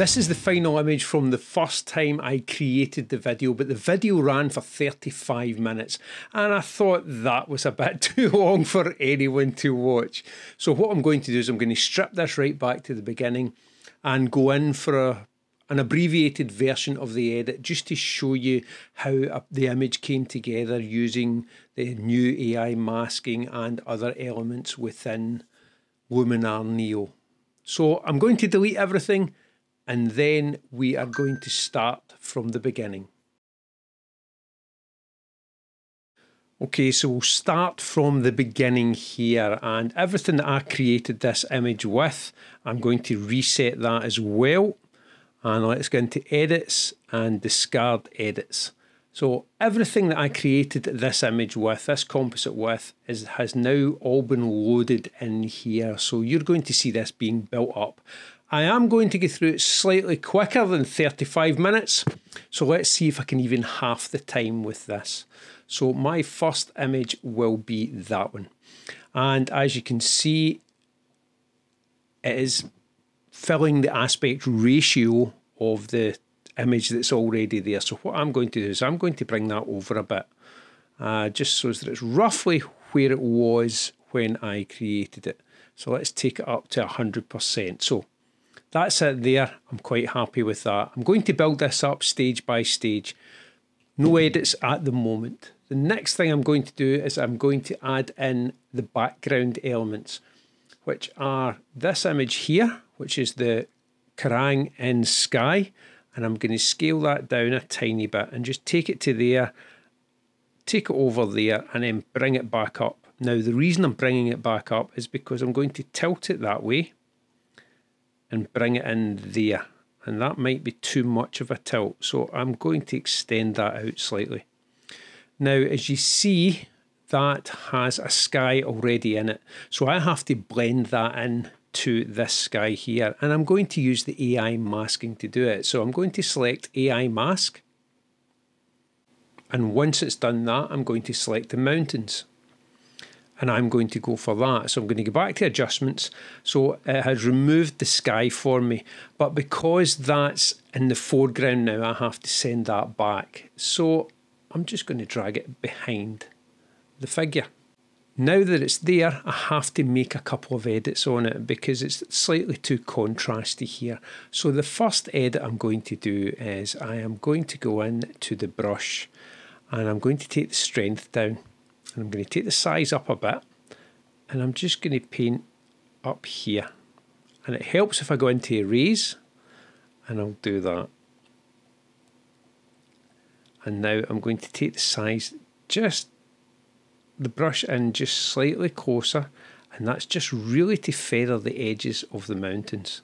This is the final image from the first time I created the video, but the video ran for 35 minutes and I thought that was a bit too long for anyone to watch. So what I'm going to do is I'm going to strip this right back to the beginning and go in for an abbreviated version of the edit just to show you how the image came together using the new AI masking and other elements within Luminar Neo. So I'm going to delete everything and then we are going to start from the beginning. Okay, so we'll start from the beginning here, and everything that I created this image with, I'm going to reset that as well. And let's go into edits and discard edits. So everything that I created this image with, this composite with, has now all been loaded in here. So you're going to see this being built up. I am going to go through it slightly quicker than 35 minutes. So let's see if I can even half the time with this. So my first image will be that one. And as you can see, it is filling the aspect ratio of the image that's already there. So what I'm going to do is I'm going to bring that over a bit, just so that it's roughly where it was when I created it. So let's take it up to 100%. So that's it there. I'm quite happy with that. I'm going to build this up stage by stage. No edits at the moment. The next thing I'm going to do is I'm going to add in the background elements, which are this image here, which is the Kerrang in sky, and I'm going to scale that down a tiny bit and just take it to there, take it over there, and then bring it back up. Now the reason I'm bringing it back up is because I'm going to tilt it that way and bring it in there, and that might be too much of a tilt, so I'm going to extend that out slightly. Now as you see, that has a sky already in it, so I have to blend that in to this sky here, and I'm going to use the AI masking to do it. So I'm going to select AI mask, and once it's done that, I'm going to select the mountains, and I'm going to go for that. So I'm going to go back to adjustments. So it has removed the sky for me, but because that's in the foreground now, I have to send that back. So I'm just going to drag it behind the figure. Now that it's there, I have to make a couple of edits on it because it's slightly too contrasty here. So the first edit I'm going to do is I am going to go in to the brush, and I'm going to take the strength down, and I'm going to take the size up a bit, and I'm just going to paint up here. And it helps if I go into erase, and I'll do that. And now I'm going to take the size just the brush in just slightly closer, and that's just really to feather the edges of the mountains.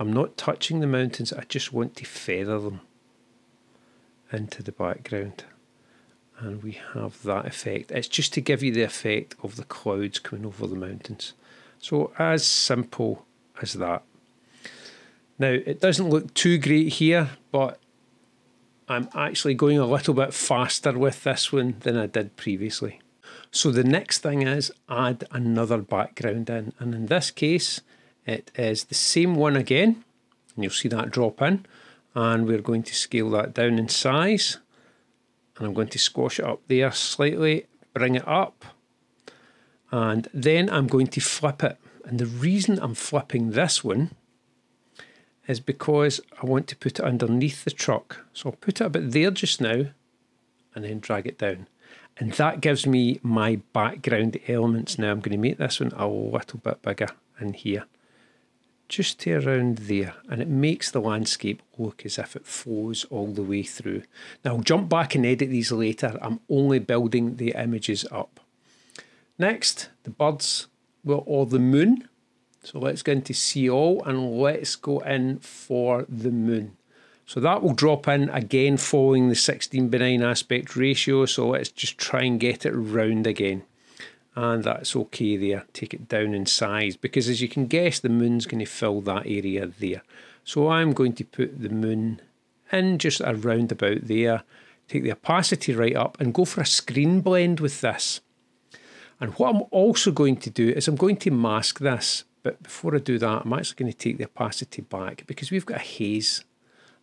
I'm not touching the mountains, I just want to feather them into the background, and we have that effect. It's just to give you the effect of the clouds coming over the mountains. So as simple as that. Now it doesn't look too great here, but I'm actually going a little bit faster with this one than I did previously. So the next thing is add another background in, and in this case it is the same one again, and you'll see that drop in, and we're going to scale that down in size, and I'm going to squash it up there slightly, bring it up, and then I'm going to flip it. And the reason I'm flipping this one is because I want to put it underneath the truck. So I'll put it a bit there just now and then drag it down. And that gives me my background elements. Now I'm going to make this one a little bit bigger in here, just to around there, and it makes the landscape look as if it flows all the way through. Now I'll jump back and edit these later, I'm only building the images up. Next, the birds, well, or the moon. So let's go into see all, and let's go in for the moon. So that will drop in again following the 16:9 aspect ratio. So let's just try and get it round again. And that's okay there. Take it down in size because, as you can guess, the moon's going to fill that area there. So I'm going to put the moon in just around about there. Take the opacity right up and go for a screen blend with this. And what I'm also going to do is I'm going to mask this But before I do that, I'm actually going to take the opacity back because we've got a haze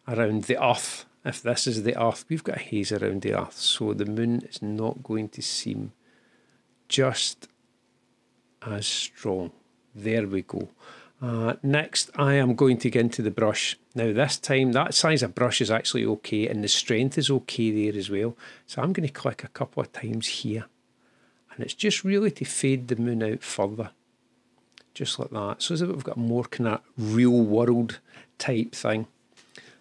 around the earth. If this is the earth, we've got a haze around the earth. So the moon is not going to seem just as strong. There we go. Next, I am going to get into the brush. Now this time, that size of brush is actually okay and the strength is okay there as well. So I'm going to click a couple of times here. And it's just really to fade the moon out further. Just like that. So we've got more kind of real world type thing.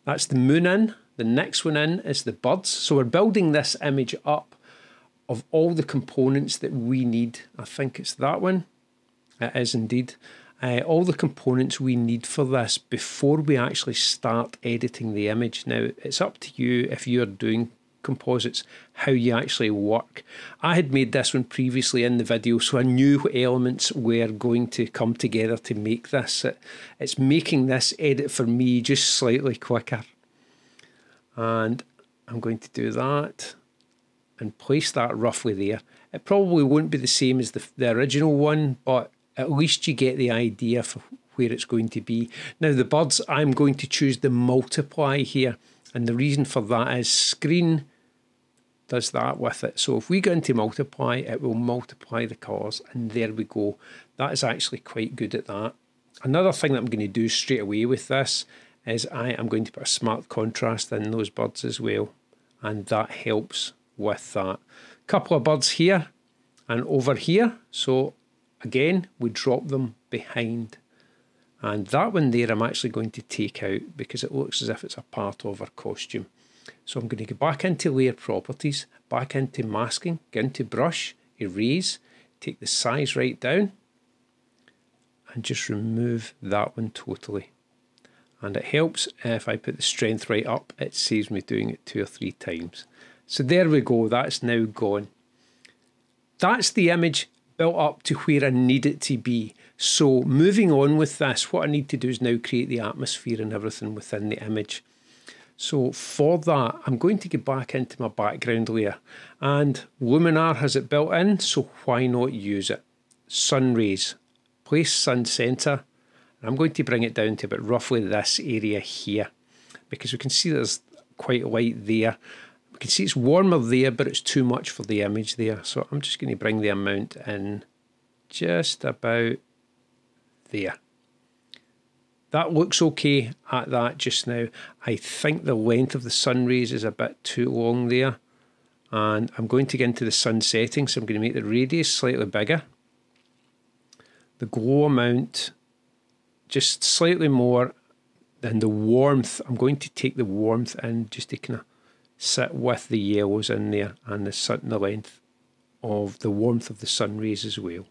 That's the moon in. The next one in is the birds. So we're building this image up of all the components that we need. I think it's that one. It is indeed. All the components we need for this before we actually start editing the image. Now, it's up to you if you're doing composites, how you actually work. I had made this one previously in the video, so I knew what elements were going to come together to make this. It's making this edit for me just slightly quicker. And I'm going to do that and place that roughly there. It probably won't be the same as the original one, but at least you get the idea for where it's going to be. Now the birds, I'm going to choose the multiply here. And the reason for that is screen does that with it. So if we go into multiply, it will multiply the colours. And there we go. That is actually quite good at that. Another thing that I'm going to do straight away with this is I am going to put a smart contrast in those birds as well. And that helps with that. Couple of birds here and over here. So again, we drop them behind. And that one there I'm actually going to take out because it looks as if it's a part of our costume. So I'm going to go back into layer properties, back into masking, go into brush, erase, take the size right down and just remove that one totally. And it helps if I put the strength right up, it saves me doing it 2 or 3 times. So there we go, that's now gone. That's the image built up to where I need it to be. So moving on with this, what I need to do is now create the atmosphere and everything within the image. So for that, I'm going to get back into my background layer. And Luminar has it built in, so why not use it? Sun rays, place sun center. I'm going to bring it down to about roughly this area here, because we can see there's quite light there. We can see it's warmer there, but it's too much for the image there. So I'm just going to bring the amount in just about there. That looks okay at that just now. I think the length of the sun rays is a bit too long there. And I'm going to get into the sun setting, so I'm going to make the radius slightly bigger. The glow amount just slightly more than the warmth. I'm going to take the warmth and just to kind of sit with the yellows in there and the sun, the length of the warmth of the sun rays as well.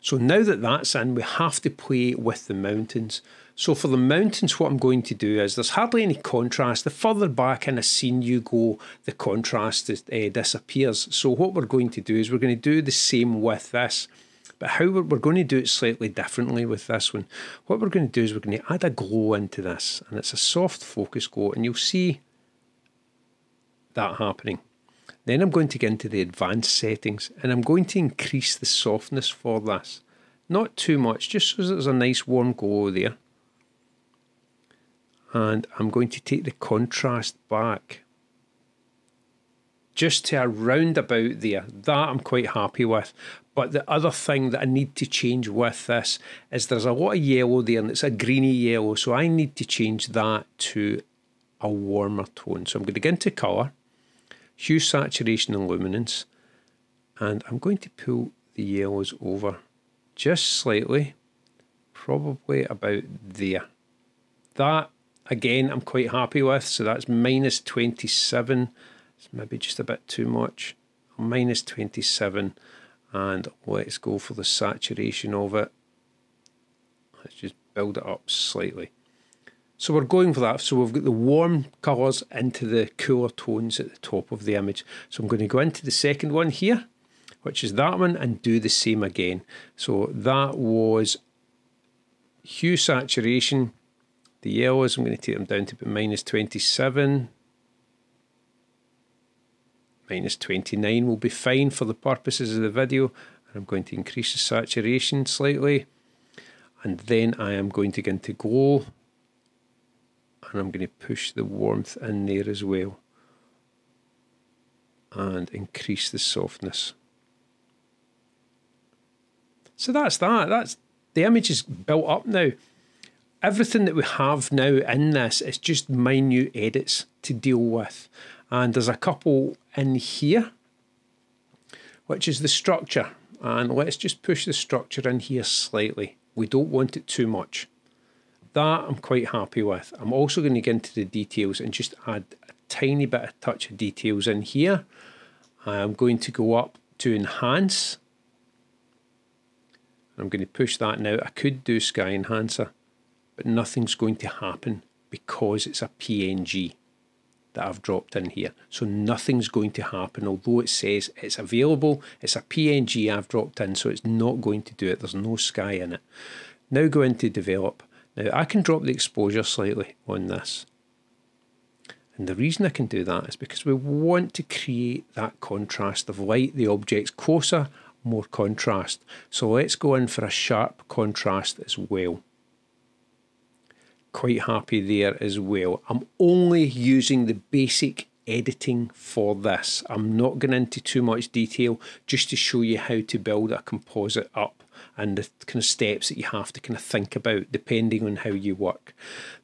So now that that's in, we have to play with the mountains. So for the mountains, what I'm going to do is there's hardly any contrast. The further back in a scene you go, the contrast disappears. So what we're going to do is we're going to do the same with this, but how we're going to do it slightly differently with this one. What we're going to do is we're going to add a glow into this, and it's a soft focus glow, and you'll see that happening. Then I'm going to get into the advanced settings and I'm going to increase the softness for this. Not too much, just so there's a nice warm glow there. And I'm going to take the contrast back just to around about there. That I'm quite happy with. But the other thing that I need to change with this is there's a lot of yellow there and it's a greeny yellow. So I need to change that to a warmer tone. So I'm going to get into colour, hue, saturation and luminance, and I'm going to pull the yellows over just slightly, probably about there. That again I'm quite happy with, so that's minus 27, it's maybe just a bit too much, minus 27, and let's go for the saturation of it, let's just build it up slightly. So we're going for that. So we've got the warm colours into the cooler tones at the top of the image. So I'm going to go into the second one here, which is that one, and do the same again. So that was hue saturation. The yellows, I'm going to take them down to about minus 27. Minus 29 will be fine for the purposes of the video. And I'm going to increase the saturation slightly. And then I am going to get into glow, and I'm going to push the warmth in there as well and increase the softness. So that's that. That's the image is built up now. Everything that we have now in this is just minute edits to deal with. And there's a couple in here, which is the structure. And let's just push the structure in here slightly. We don't want it too much. That I'm quite happy with. I'm also going to get into the details and just add a tiny bit of touch of details in here. I'm going to go up to enhance. I'm going to push that now. I could do sky enhancer, but nothing's going to happen because it's a PNG that I've dropped in here. So nothing's going to happen. Although it says it's available, it's a PNG I've dropped in, so it's not going to do it. There's no sky in it. Now go into develop. Now I can drop the exposure slightly on this. And the reason I can do that is because we want to create that contrast of light. The object's closer, more contrast. So let's go in for a sharp contrast as well. Quite happy there as well. I'm only using the basic editing for this. I'm not going into too much detail, just to show you how to build a composite up and the kind of steps that you have to kind of think about depending on how you work.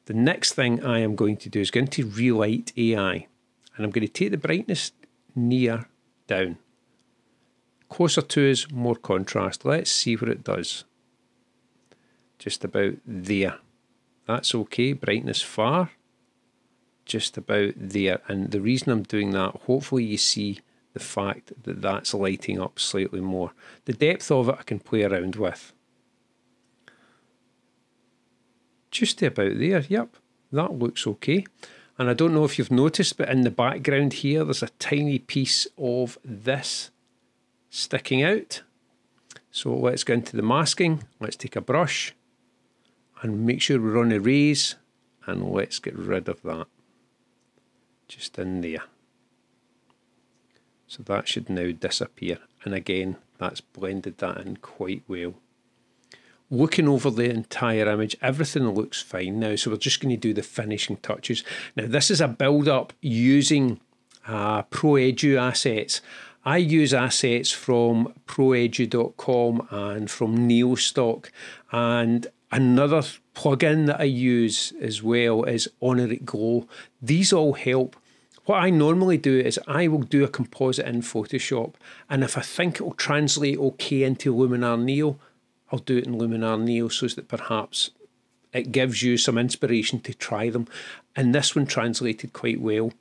The next thing I am going to do is go into Relight AI, and I'm going to take the brightness near down. Closer to is more contrast. Let's see what it does. Just about there. That's okay. Brightness far, just about there. And the reason I'm doing that, hopefully you see the fact that that's lighting up slightly more. The depth of it I can play around with. Just about there. Yep, that looks okay. And I don't know if you've noticed, but in the background here, there's a tiny piece of this sticking out. So let's go into the masking. Let's take a brush and make sure we're on erase, and let's get rid of that. Just in there. So that should now disappear. And again, that's blended that in quite well. Looking over the entire image, everything looks fine now. So we're just going to do the finishing touches. Now this is a build up using ProEDU assets. I use assets from ProEDU.com and from Neostock, and another plugin that I use as well is Honorate Glow. These all help. What I normally do is I will do a composite in Photoshop, and if I think it will translate okay into Luminar Neo, I'll do it in Luminar Neo so that perhaps it gives you some inspiration to try them. And this one translated quite well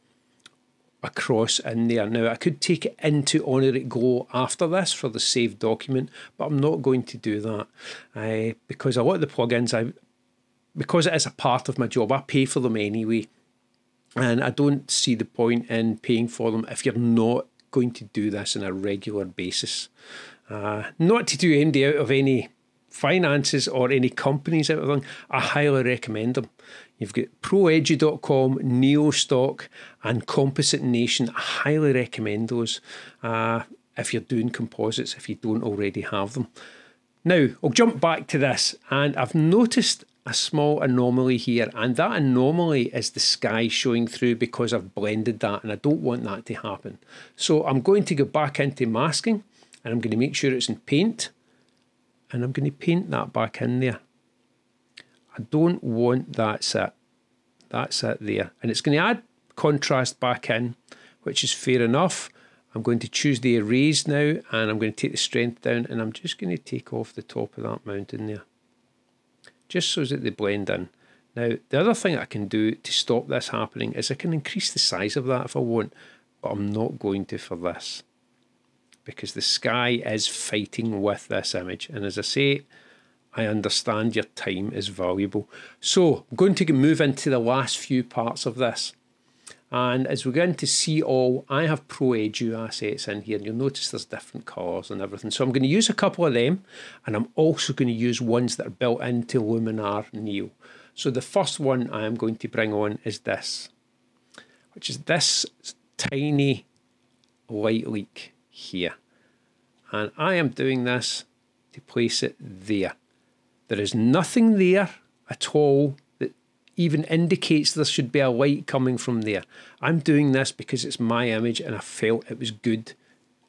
across in there. Now I could take it into Honorate Glow after this for the saved document, but I'm not going to do that because a lot of the plugins, because it is a part of my job, I pay for them anyway, and I don't see the point in paying for them if you're not going to do this on a regular basis. Not to do MD out of any finances or any companies out of them, I highly recommend them. You've got ProEDU.com, Neostock and Composite Nation. I highly recommend those if you're doing composites, if you don't already have them. Now, I'll jump back to this, and I've noticed a small anomaly here, and that anomaly is the sky showing through because I've blended that, and I don't want that to happen. So I'm going to go back into masking, and I'm going to make sure it's in paint, and I'm going to paint that back in there. I don't want that's it there, and it's going to add contrast back in, which is fair enough. I'm going to choose the erase now, and I'm going to take the strength down, and I'm just going to take off the top of that mountain there, just so that they blend in. Now the other thing I can do to stop this happening is I can increase the size of that if I want, but I'm not going to for this, because the sky is fighting with this image, and as I say, I understand your time is valuable. So I'm going to move into the last few parts of this, and as we're going to see all, I have ProEDU assets in here, and you'll notice there's different colours and everything. So I'm going to use a couple of them, and I'm also going to use ones that are built into Luminar Neo. So the first one I am going to bring on is this, which is this tiny light leak here, and I am doing this to place it there. There is nothing there at all that even indicates there should be a light coming from there. I'm doing this because it's my image and I felt it was good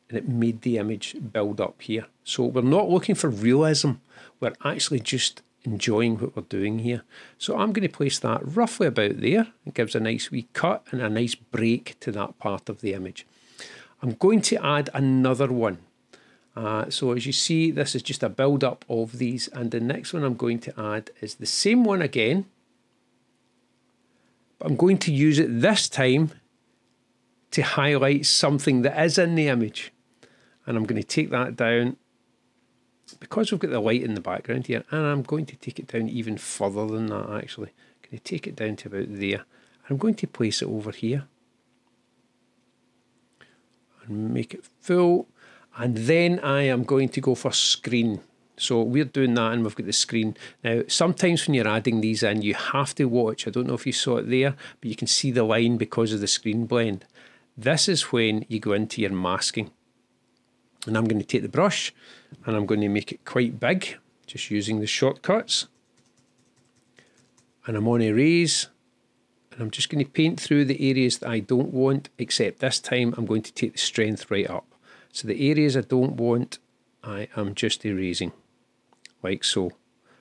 and it made the image build up here. So we're not looking for realism. We're actually just enjoying what we're doing here. So I'm going to place that roughly about there. It gives a nice wee cut and a nice break to that part of the image. I'm going to add another one. So as you see, this is just a build up of these, and the next one I'm going to add is the same one again, but I'm going to use it this time to highlight something that is in the image. And I'm going to take that down because we've got the light in the background here, and I'm going to take it down even further than that actually. I'm going to take it down to about there. I'm going to place it over here and make it full. And then I am going to go for screen. So we're doing that and we've got the screen. Now, sometimes when you're adding these in, you have to watch. I don't know if you saw it there, but you can see the line because of the screen blend. This is when you go into your masking. And I'm going to take the brush and I'm going to make it quite big, just using the shortcuts. And I'm on erase. And I'm just going to paint through the areas that I don't want, except this time I'm going to take the strength right up. So the areas I don't want, I am just erasing, like so.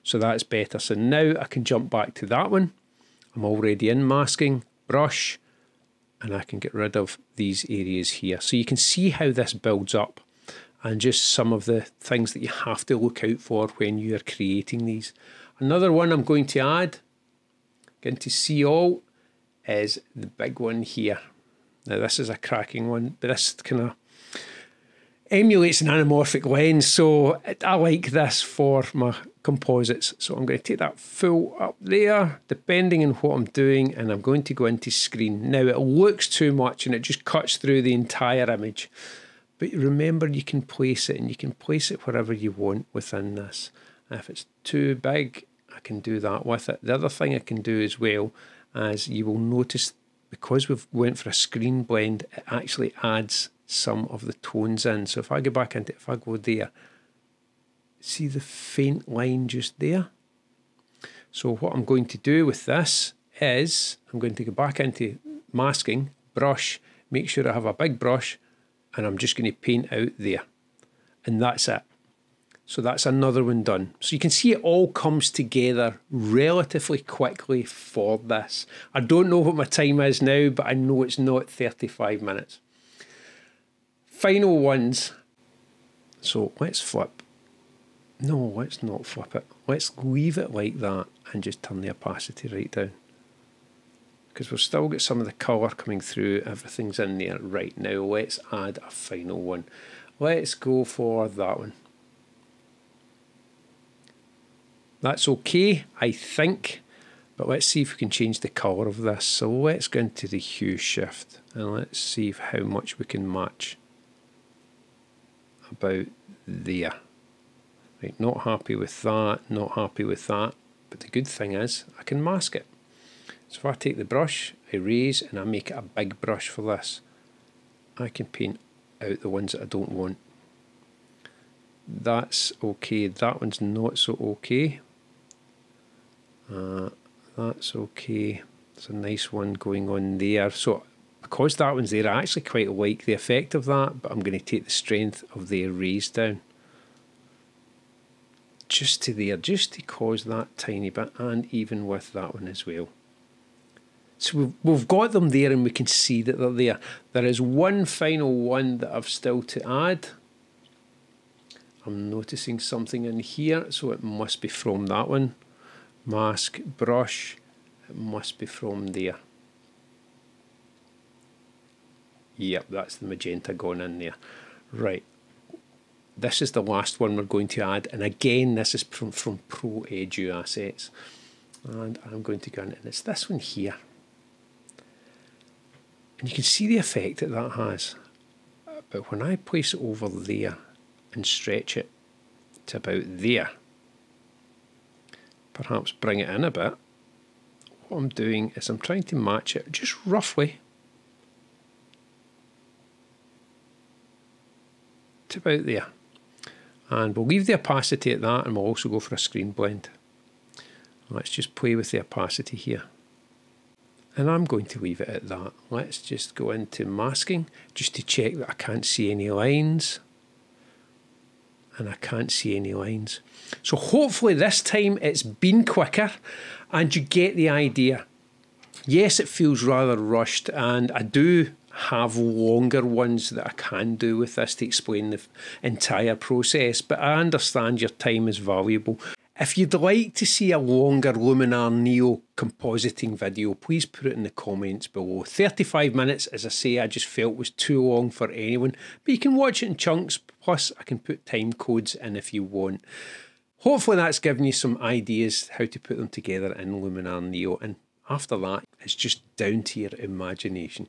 So that's better. So now I can jump back to that one. I'm already in masking, brush, and I can get rid of these areas here. So you can see how this builds up and just some of the things that you have to look out for when you are creating these. Another one I'm going to add, going to see all, is the big one here. Now this is a cracking one, but this kind of emulates an anamorphic lens, so I like this for my composites. So I'm going to take that full up there, depending on what I'm doing, and I'm going to go into screen. Now it looks too much and it just cuts through the entire image, but remember you can place it, and you can place it wherever you want within this. And if it's too big, I can do that with it. The other thing I can do as well, as you will notice, because we've went for a screen blend, it actually adds some of the tones in. So if I go back into it, if I go there, see the faint line just there? So what I'm going to do with this is I'm going to go back into masking, brush, make sure I have a big brush, and I'm just going to paint out there. And that's it. So that's another one done. So you can see it all comes together relatively quickly for this. I don't know what my time is now, but I know it's not 35 minutes. Final ones. So let's flip. No, let's not flip it. Let's leave it like that and just turn the opacity right down, because we've still got some of the colour coming through. Everything's in there right now. Let's add a final one. Let's go for that one. That's okay, I think, but let's see if we can change the colour of this. So let's go into the hue shift and let's see how much we can match. About there. Right, not happy with that, not happy with that, but the good thing is I can mask it. So if I take the brush, erase, and I make it a big brush for this, I can paint out the ones that I don't want. That's okay, that one's not so okay. That's okay, it's a nice one going on there. So because that one's there, I actually quite like the effect of that, but I'm going to take the strength of the erase down just to there, just to cause that tiny bit, and even with that one as well. So we've got them there and we can see that they're there. There is one final one that I've still to add. I'm noticing something in here, so it must be from that one. Mask, brush, it must be from there. Yep, that's the magenta gone in there. Right, this is the last one we're going to add, and again this is from ProEDU Assets. And I'm going to go in, and it's this one here. And you can see the effect that that has. But when I place it over there, and stretch it to about there, perhaps bring it in a bit, what I'm doing is I'm trying to match it just roughly to about there. And we'll leave the opacity at that, and we'll also go for a screen blend. Let's just play with the opacity here. And I'm going to leave it at that. Let's just go into masking, just to check that I can't see any lines. And I can't see any lines. So hopefully this time it's been quicker and you get the idea. Yes, it feels rather rushed, and I do have longer ones that I can do with this to explain the entire process, but I understand your time is valuable. If you'd like to see a longer Luminar Neo compositing video, please put it in the comments below. 35 minutes, as I say, I just felt was too long for anyone, but you can watch it in chunks, plus I can put time codes in if you want. Hopefully that's given you some ideas how to put them together in Luminar Neo, and after that, it's just down to your imagination.